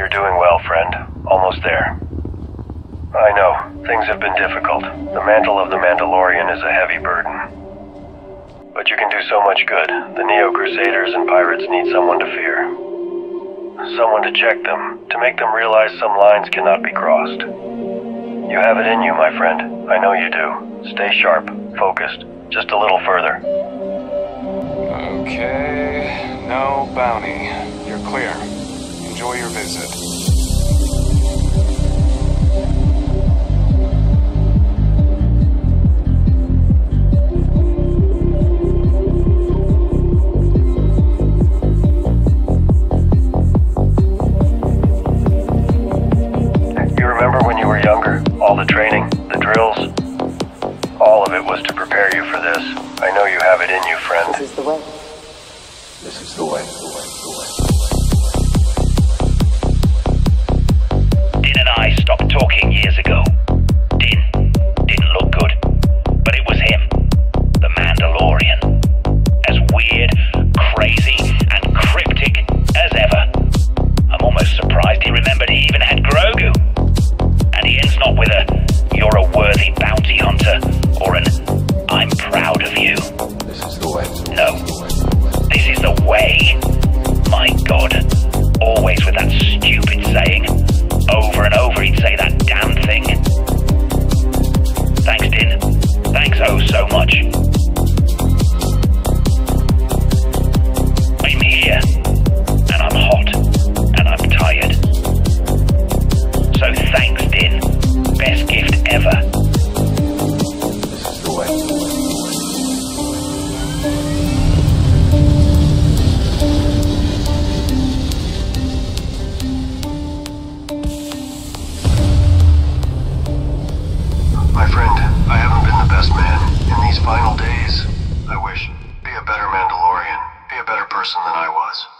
You're doing well, friend. Almost there. I know, things have been difficult. The mantle of the Mandalorian is a heavy burden. But you can do so much good. The Neo-Crusaders and pirates need someone to fear. Someone to check them, to make them realize some lines cannot be crossed. You have it in you, my friend. I know you do. Stay sharp, focused, just a little further. Okay, no bounty. You're clear. Enjoy your visit. You remember when you were younger? All the training, the drills? All of it was to prepare you for this. I know you have it in you, friend. This is the way. This is the way. Din and I stopped talking years ago. Din didn't look good, but it was him, the Mandalorian. As weird, crazy, and cryptic as ever. I'm almost surprised he remembered he even had Grogu. And he ends not with a, "You're a worthy bounty hunter," or an, "I'm proud of you." This is the way. No, this is the way. My God, always with that stupid saying. Over and over he'd say that damn thing. Thanks, Din. Thanks oh so much. I'm here, and I'm hot, and I'm tired. So thanks, Din. Best gift ever. Final days, I wish. Be a better Mandalorian. Be a better person than I was.